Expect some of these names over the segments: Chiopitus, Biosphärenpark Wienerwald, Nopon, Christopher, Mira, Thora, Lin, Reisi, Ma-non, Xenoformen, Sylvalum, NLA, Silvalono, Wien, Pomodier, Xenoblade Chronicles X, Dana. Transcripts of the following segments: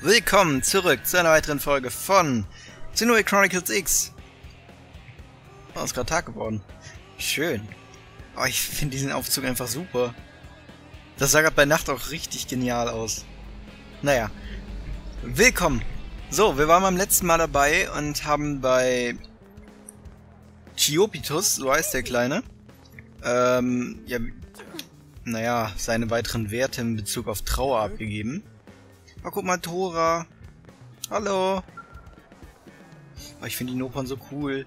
Willkommen zurück zu einer weiteren Folge von Xenoblade Chronicles X. Oh, ist gerade Tag geworden. Schön. Oh, ich finde diesen Aufzug einfach super. Das sah gerade bei Nacht auch richtig genial aus. Naja. Willkommen. So, wir waren beim letzten Mal dabei und haben bei Chiopitus, so heißt der Kleine, ja, naja, seine weiteren Werte in Bezug auf Trauer abgegeben. Oh, guck mal, Thora. Hallo. Oh, ich finde die Nopon so cool.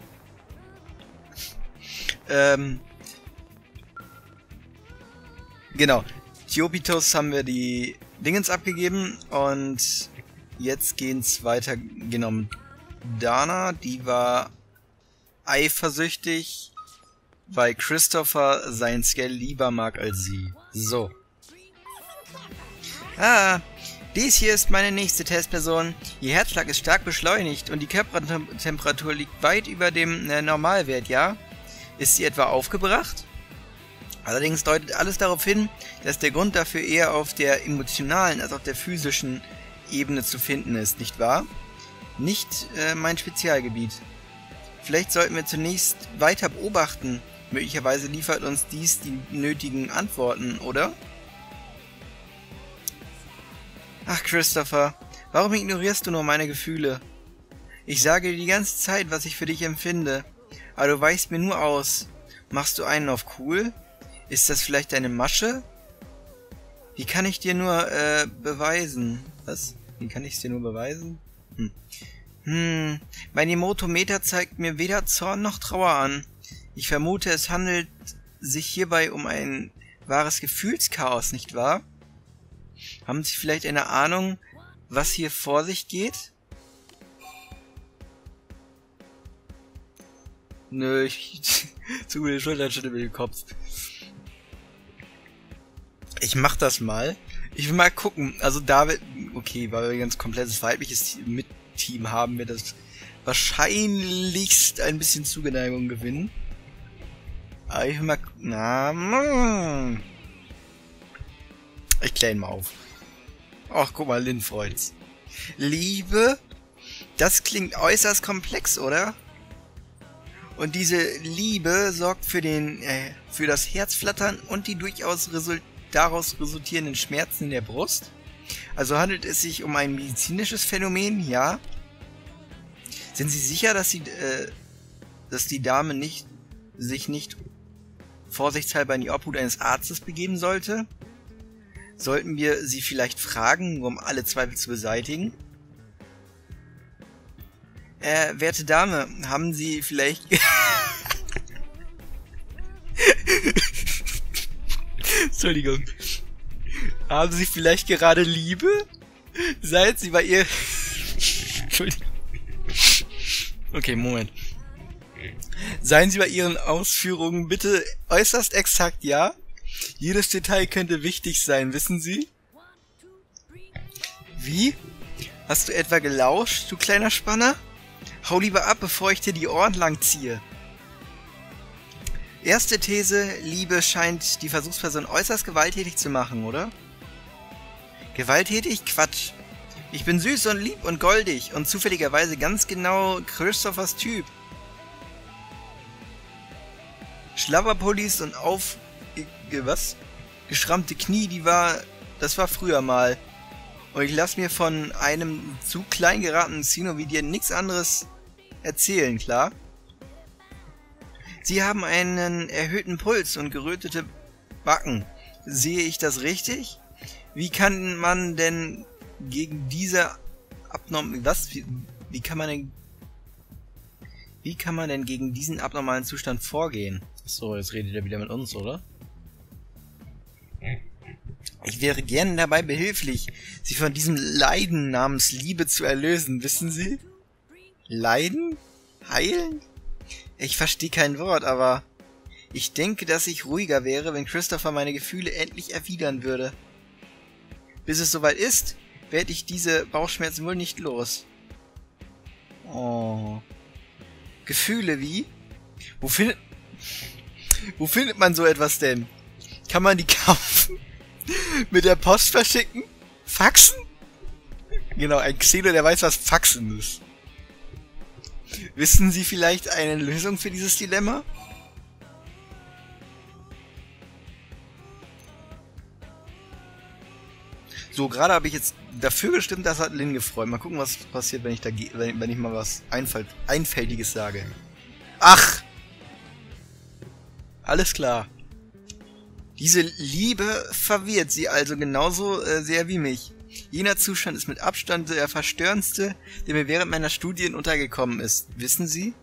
Genau. Chiopitus haben wir die Dingens abgegeben und jetzt geht's weiter, genau, mit Dana. Die war eifersüchtig, weil Christopher sein Skell lieber mag als sie. So. Ah. Dies hier ist meine nächste Testperson. Ihr Herzschlag ist stark beschleunigt und die Körpertemperatur liegt weit über dem Normalwert, ja? Ist sie etwa aufgebracht? Allerdings deutet alles darauf hin, dass der Grund dafür eher auf der emotionalen als auf der physischen Ebene zu finden ist, nicht wahr? Nicht mein Spezialgebiet. Vielleicht sollten wir zunächst weiter beobachten. Möglicherweise liefert uns dies die nötigen Antworten, oder? Ach, Christopher, warum ignorierst du nur meine Gefühle? Ich sage dir die ganze Zeit, was ich für dich empfinde, aber du weichst mir nur aus. Machst du einen auf cool? Ist das vielleicht deine Masche? Wie kann ich dir nur, beweisen? Was? Wie kann ich es dir nur beweisen? Mein Emotometer zeigt mir weder Zorn noch Trauer an. Ich vermute, es handelt sich hierbei um ein wahres Gefühlschaos, nicht wahr? Haben Sie vielleicht eine Ahnung, was hier vor sich geht? Nö, ich zu gute Schultern schon über den Kopf. Ich mach das mal. Ich will mal gucken. Also David, okay, weil wir ein ganz komplettes weibliches Mitteam haben, wird das wahrscheinlichst ein bisschen Zugeneigung gewinnen. Aber ich will mal... Na, ich kläre ihn mal auf. Ach, guck mal, Lin freut's. Liebe? Das klingt äußerst komplex, oder? Und diese Liebe sorgt für für das Herzflattern und die durchaus daraus resultierenden Schmerzen in der Brust. Also handelt es sich um ein medizinisches Phänomen, ja? Sind Sie sicher, dass die Dame sich nicht vorsichtshalber in die Obhut eines Arztes begeben sollte? Sollten wir sie vielleicht fragen, nur um alle Zweifel zu beseitigen? Werte Dame, haben Sie vielleicht... Entschuldigung. Haben Sie vielleicht gerade Liebe? Seit Sie bei ihr... Entschuldigung. Okay, Moment. Seien Sie bei Ihren Ausführungen bitte äußerst exakt, ja? Jedes Detail könnte wichtig sein, wissen Sie? Wie? Hast du etwa gelauscht, du kleiner Spanner? Hau lieber ab, bevor ich dir die Ohren lang ziehe. Erste These, Liebe scheint die Versuchsperson äußerst gewalttätig zu machen, oder? Gewalttätig? Quatsch. Ich bin süß und lieb und goldig und zufälligerweise ganz genau Christophers Typ. Schlabberpullis und was? Geschrammte Knie, das war früher mal. Und ich lass mir von einem zu klein geratenen Xeno wie dir nichts anderes erzählen, klar? Sie haben einen erhöhten Puls und gerötete Backen. Sehe ich das richtig? Wie kann man denn gegen diese abnormalen... Wie kann man denn gegen diesen abnormalen Zustand vorgehen? So, jetzt redet er wieder mit uns, oder? Ich wäre gerne dabei behilflich, Sie von diesem Leiden namens Liebe zu erlösen, wissen Sie? Leiden? Heilen? Ich verstehe kein Wort, aber... Ich denke, dass ich ruhiger wäre, wenn Christopher meine Gefühle endlich erwidern würde. Bis es soweit ist, werde ich diese Bauchschmerzen wohl nicht los. Oh... Gefühle wie? Wo findet man so etwas denn? Kann man die kaufen? Mit der Post verschicken? Faxen? Genau, ein Xeno, der weiß, was Faxen ist. Wissen Sie vielleicht eine Lösung für dieses Dilemma? So, gerade habe ich jetzt dafür gestimmt, das hat Lin gefreut. Mal gucken, was passiert, wenn ich, wenn ich mal was Einfältiges sage. Ach! Alles klar. Diese Liebe verwirrt sie also genauso sehr wie mich. Jener Zustand ist mit Abstand der verstörendste, der mir während meiner Studien untergekommen ist. Wissen Sie?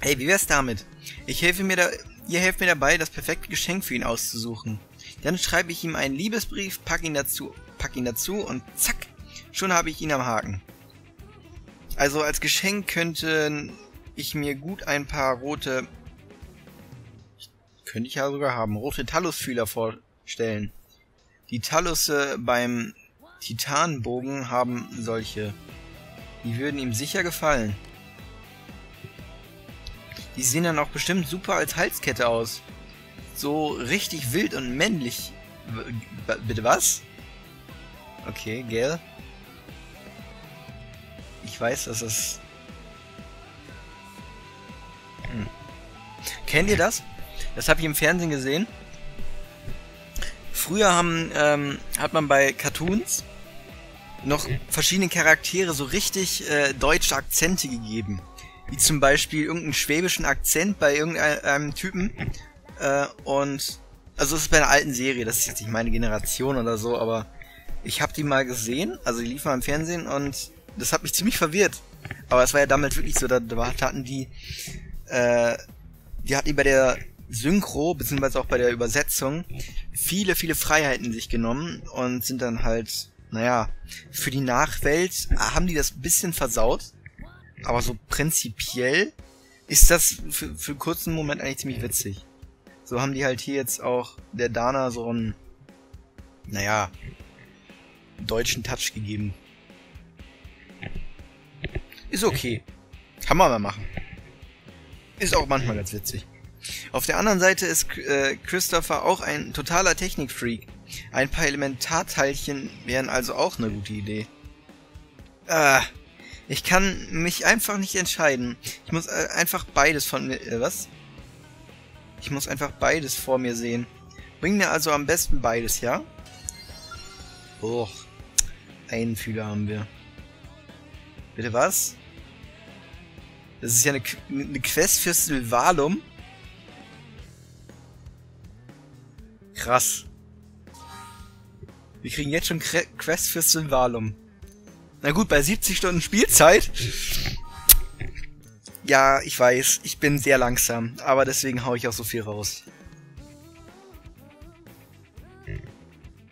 Hey, wie wär's damit? Ihr helft mir dabei, das perfekte Geschenk für ihn auszusuchen. Dann schreibe ich ihm einen Liebesbrief, pack ihn dazu und zack, schon habe ich ihn am Haken. Also als Geschenk könnte ich mir gut ein paar rote... Könnte ich ja sogar haben. Rote Talusfühler vorstellen. Die Talusse beim Titanbogen haben solche. Die würden ihm sicher gefallen. Die sehen dann auch bestimmt super als Halskette aus. So richtig wild und männlich. Bitte was? Okay, gell? Ich weiß, dass es... Kennt ihr das? Das habe ich im Fernsehen gesehen. Früher hat man bei Cartoons noch verschiedene Charaktere so richtig deutsche Akzente gegeben. Wie zum Beispiel irgendeinen schwäbischen Akzent bei irgendeinem Typen. Und also das ist bei einer alten Serie, das ist jetzt nicht meine Generation oder so, aber ich habe die mal gesehen, also die lief mal im Fernsehen und das hat mich ziemlich verwirrt. Aber es war ja damals wirklich so, da hatten die, bei der Synchro, beziehungsweise auch bei der Übersetzung, viele, viele Freiheiten sich genommen und sind dann halt, naja, für die Nachwelt haben die das ein bisschen versaut, aber so prinzipiell ist das für einen kurzen Moment eigentlich ziemlich witzig. So haben die halt hier jetzt auch der Dana so einen, naja, deutschen Touch gegeben. Ist okay. Kann man mal machen. Ist auch manchmal ganz witzig. Auf der anderen Seite ist Christopher auch ein totaler Technikfreak. Ein paar Elementarteilchen wären also auch eine gute Idee. Ich kann mich einfach nicht entscheiden. Ich muss einfach beides von mir... was? Ich muss einfach beides vor mir sehen. Bring mir also am besten beides, ja? Och, einen Fühler haben wir. Bitte was? Das ist ja eine Quest für Sylvalum. Krass. Wir kriegen jetzt schon Quest für Sylvalum. Na gut, bei 70 Stunden Spielzeit... Ja, ich weiß, ich bin sehr langsam, aber deswegen hau ich auch so viel raus.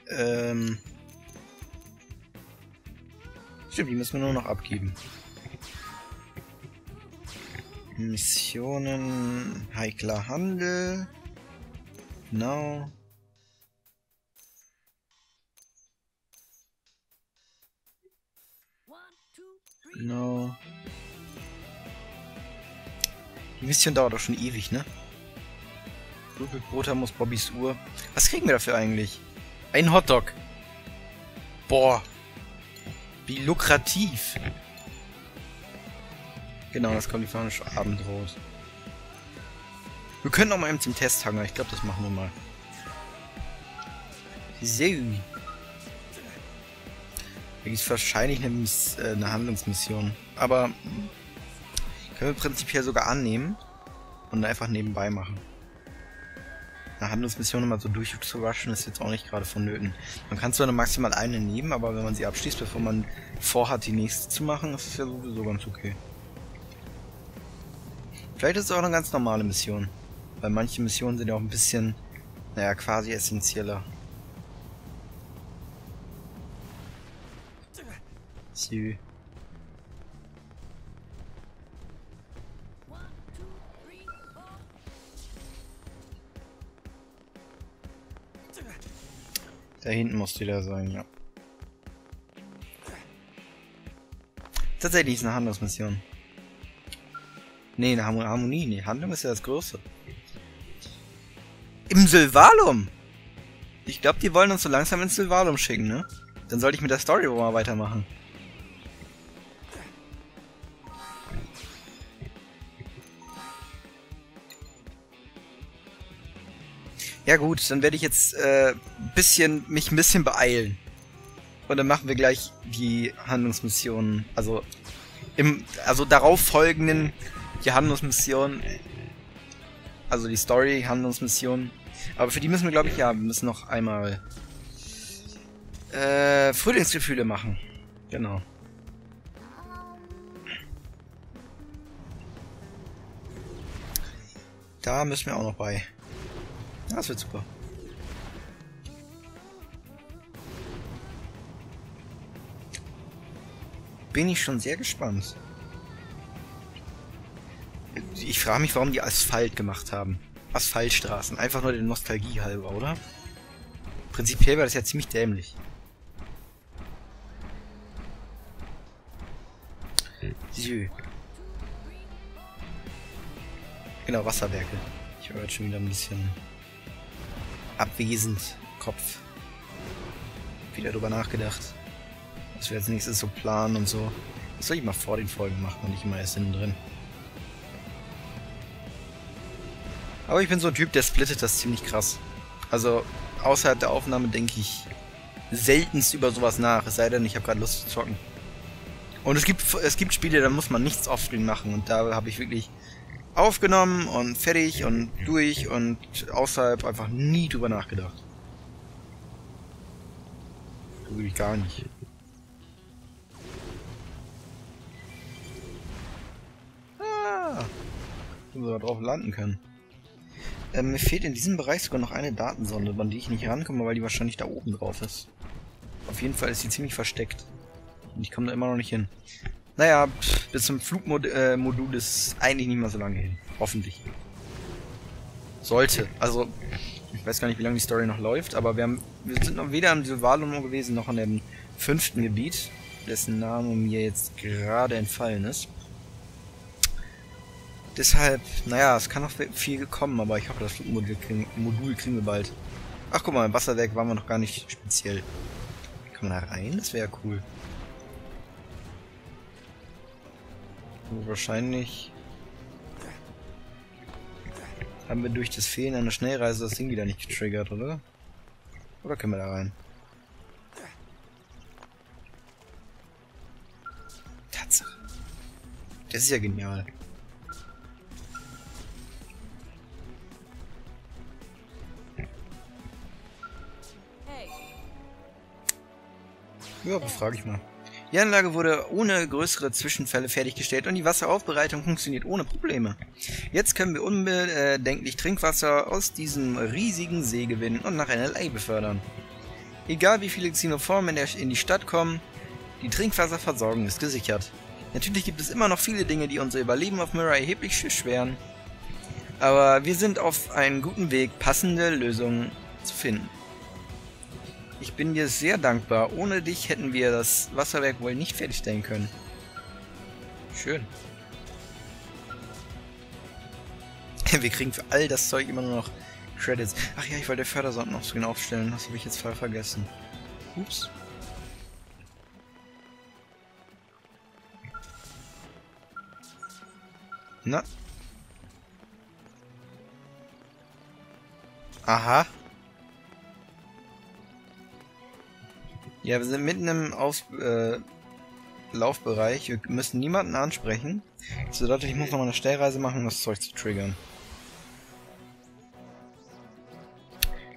Stimmt, die müssen wir nur noch abgeben. Missionen, heikler Handel. Genau. Genau. Die Mission dauert doch schon ewig, ne? Brot muss Bobbys Uhr. Was kriegen wir dafür eigentlich? Ein Hotdog. Boah. Wie lukrativ. Genau, das kommt die Fahne schon abend raus. Wir können noch mal eben zum Testhanger. Ich glaube, das machen wir mal. Sehr. Da gibt es wahrscheinlich eine Handlungsmission. Aber... können wir prinzipiell sogar annehmen und einfach nebenbei machen. Eine Handlungsmission immer so durchzurushen ist jetzt auch nicht gerade vonnöten. Man kann zwar nur maximal eine nehmen, aber wenn man sie abschließt, bevor man vorhat, die nächste zu machen, ist es ja sowieso ganz okay. Vielleicht ist es auch eine ganz normale Mission, weil manche Missionen sind ja auch ein bisschen, naja, quasi essentieller. Sü. Da hinten muss die da sein, ja. Tatsächlich ist eine Handlungsmission. Nee, eine Harmonie. Nee, Handlung ist ja das Größte. Im Sylvalum! Ich glaube, die wollen uns so langsam ins Sylvalum schicken, ne? Dann sollte ich mit der Story wohl mal weitermachen. Ja gut, dann werde ich jetzt mich ein bisschen beeilen. Und dann machen wir gleich die Handlungsmissionen, also darauf folgenden die Handlungsmissionen, also die Story Handlungsmissionen. Aber für die müssen wir, glaube ich, ja, wir müssen noch einmal Frühlingsgefühle machen. Genau. Da müssen wir auch noch bei. Das wird super. Bin ich schon sehr gespannt. Ich frage mich, warum die Asphalt gemacht haben. Asphaltstraßen. Einfach nur der Nostalgie halber, oder? Prinzipiell war das ja ziemlich dämlich. Sü. Genau, Wasserwerke. Ich war jetzt schon wieder ein bisschen abwesend. Kopf. Wieder drüber nachgedacht. Was wir als nächstes so planen und so. Das soll ich mal vor den Folgen machen und nicht immer erst innen drin. Aber ich bin so ein Typ, der splittet das ziemlich krass. Also außerhalb der Aufnahme denke ich seltenst über sowas nach. Es sei denn, ich habe gerade Lust zu zocken. Und es gibt Spiele, da muss man nichts offscreen machen. Und da habe ich wirklich aufgenommen und fertig und durch und außerhalb einfach nie drüber nachgedacht. Wirklich gar nicht. Ah! Wenn wir da drauf landen können. Mir fehlt in diesem Bereich sogar noch eine Datensonde, an die ich nicht rankomme, weil die wahrscheinlich da oben drauf ist. Auf jeden Fall ist sie ziemlich versteckt. Und ich komme da immer noch nicht hin. Naja, bis zum Flugmodul ist eigentlich nicht mehr so lange hin. Hoffentlich. Sollte. Also, ich weiß gar nicht, wie lange die Story noch läuft, aber wir sind noch weder am Silvalono gewesen, noch an dem 5. Gebiet, dessen Name mir jetzt gerade entfallen ist. Deshalb, naja, es kann noch viel gekommen, aber ich hoffe, das Flugmodul kriegen wir bald. Ach guck mal, im Wasserwerk waren wir noch gar nicht speziell. Kann man da rein? Das wäre ja cool. Wahrscheinlich haben wir durch das Fehlen einer Schnellreise das Ding wieder nicht getriggert, oder? Oder können wir da rein? Tatsache. Das ist ja genial. Ja, befrage ich mal. Die Anlage wurde ohne größere Zwischenfälle fertiggestellt und die Wasseraufbereitung funktioniert ohne Probleme. Jetzt können wir unbedenklich Trinkwasser aus diesem riesigen See gewinnen und nach NLA befördern. Egal wie viele Xenoformen in die Stadt kommen, die Trinkwasserversorgung ist gesichert. Natürlich gibt es immer noch viele Dinge, die unser Überleben auf Mira erheblich erschweren. Aber wir sind auf einem guten Weg, passende Lösungen zu finden. Ich bin dir sehr dankbar. Ohne dich hätten wir das Wasserwerk wohl nicht fertigstellen können. Schön. Wir kriegen für all das Zeug immer nur noch Credits. Ach ja, ich wollte den Fördersand noch so genau aufstellen. Das habe ich jetzt voll vergessen. Ups. Na? Aha. Ja, wir sind mitten im Laufbereich. Wir müssen niemanden ansprechen. Das bedeutet, ich muss nochmal eine Stellreise machen, um das Zeug zu triggern.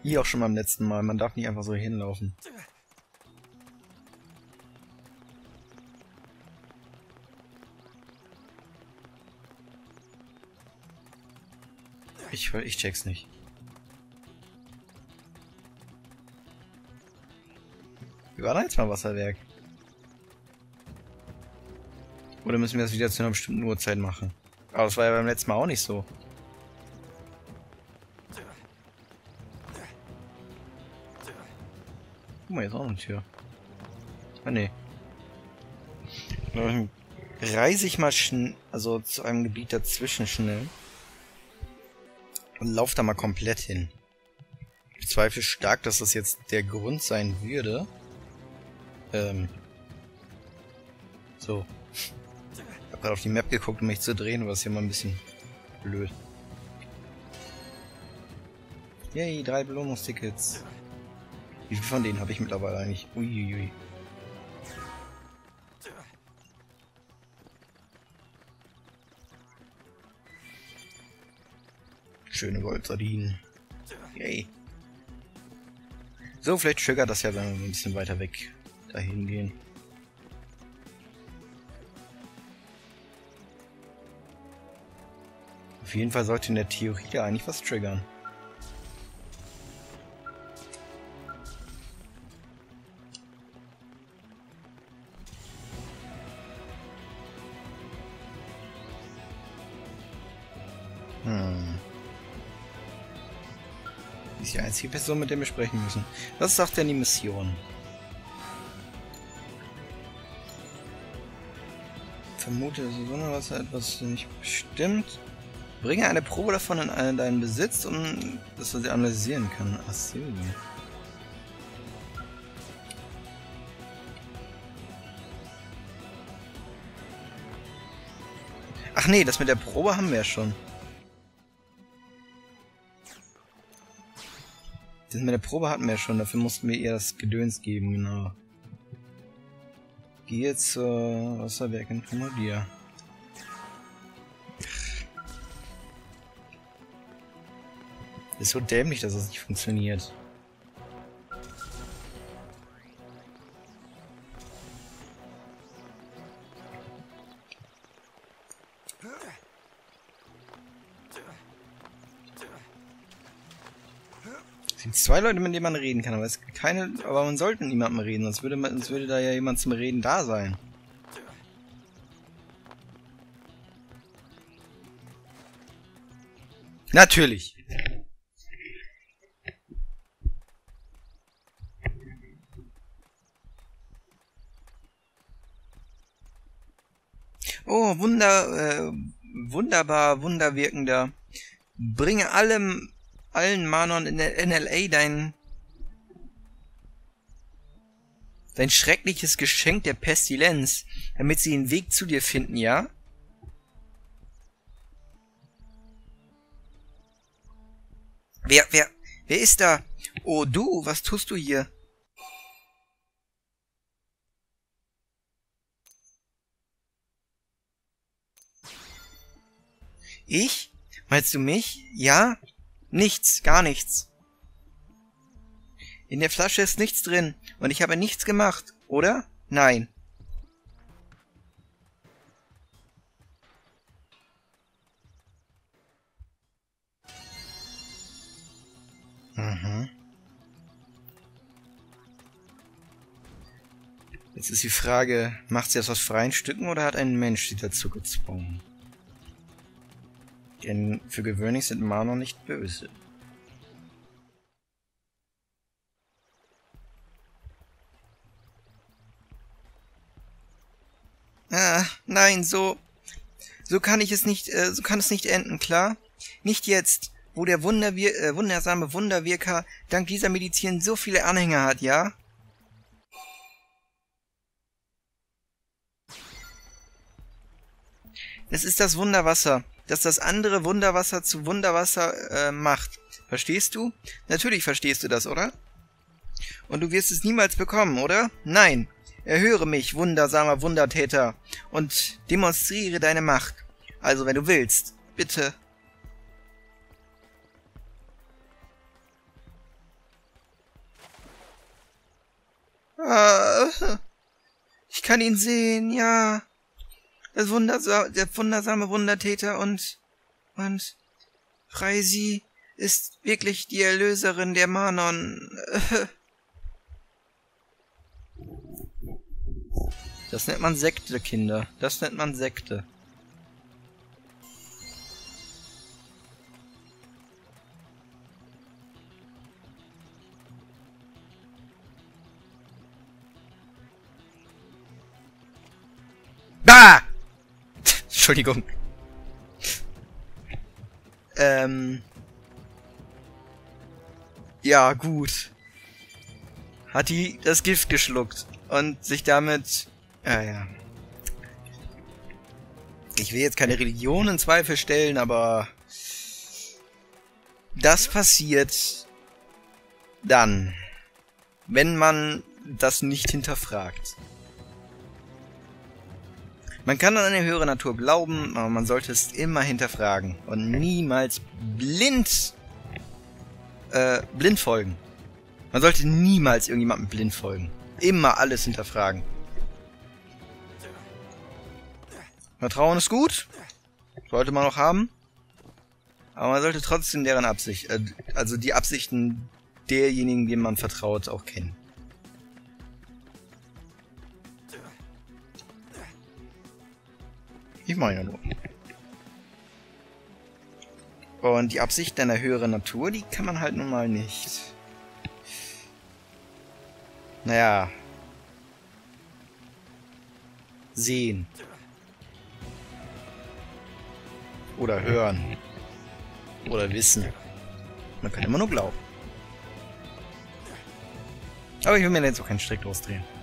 Wie auch schon beim letzten Mal. Man darf nicht einfach so hinlaufen. Ich check's nicht. Wir waren jetzt mal Wasserwerk. Oder müssen wir das wieder zu einer bestimmten Uhrzeit machen? Aber das war ja beim letzten Mal auch nicht so. Guck mal, jetzt auch eine Tür. Ah, ne. Dann reise ich mal schnell, also zu einem Gebiet dazwischen schnell. Und laufe da mal komplett hin. Ich bezweifle stark, dass das jetzt der Grund sein würde. So. Ich habe gerade auf die Map geguckt, um mich zu drehen, aber das ist hier mal ein bisschen blöd. Yay, 3 Belohnungstickets. Wie viel von denen habe ich mittlerweile eigentlich? Uiuiui. Schöne Goldsardinen. Yay. So, vielleicht triggert das ja, wenn wir ein bisschen weiter weg dahin gehen. Auf jeden Fall sollte in der Theorie da eigentlich was triggern. Ist die einzige Person, mit der wir sprechen müssen. Was sagt denn die Mission? Vermute, dass das Sonderwasser etwas nicht bestimmt. Bringe eine Probe davon in deinen Besitz, um dass du sie analysieren kannst. Ach so. Ach nee, das mit der Probe haben wir ja schon. Das mit der Probe hatten wir ja schon, dafür mussten wir ihr das Gedöns geben, genau. Geh jetzt zur Wasserwerk in Pomodier. Das ist so dämlich, dass das nicht funktioniert. Es gibt 2 Leute, mit denen man reden kann, aber es gibt keine. Aber man sollte mit niemandem reden, sonst würde da ja jemand zum Reden da sein. Natürlich! Oh, wunderbar, wunderwirkender. Bringe allen Ma-non in der NLA dein schreckliches Geschenk der Pestilenz, damit sie den Weg zu dir finden, ja? Wer ist da? Oh, du, was tust du hier? Ich? Meinst du mich? Ja? Nichts, gar nichts. In der Flasche ist nichts drin und ich habe nichts gemacht, oder? Nein. Mhm. Jetzt ist die Frage, macht sie das aus freien Stücken oder hat ein Mensch sie dazu gezwungen? Denn für gewöhnlich sind Ma-non nicht böse. Ah, nein, so kann ich es nicht, so kann es nicht enden, klar? Nicht jetzt, wo der wundersame Wunderwirker dank dieser Medizin so viele Anhänger hat, ja? Das ist das Wunderwasser, dass das andere Wunderwasser zu Wunderwasser macht. Verstehst du? Natürlich verstehst du das, oder? Und du wirst es niemals bekommen, oder? Nein. Erhöre mich, wundersamer Wundertäter, und demonstriere deine Macht. Also, wenn du willst, bitte. Ich kann ihn sehen, ja. Der wundersame Wundertäter und Reisi ist wirklich die Erlöserin der Ma-non. Das nennt man Sekte, Kinder. Das nennt man Sekte. Bah! Entschuldigung. Ja, gut. Hat die das Gift geschluckt? und sich damit... ja. Ich will jetzt keine Religion in Zweifel stellen, aber... Das passiert dann, wenn man das nicht hinterfragt. Man kann an eine höhere Natur glauben, aber man sollte es immer hinterfragen und niemals blind folgen. Man sollte niemals irgendjemandem blind folgen. Immer alles hinterfragen. Vertrauen ist gut. Sollte man noch haben. Aber man sollte trotzdem deren Absicht, also die Absichten derjenigen, denen man vertraut, auch kennen. Ich meine ja nur. Und die Absichten einer höheren Natur, die kann man halt nun mal nicht. Naja. Sehen. Oder hören. Oder wissen. Man kann immer nur glauben. Aber ich will mir jetzt auch keinen Strick losdrehen.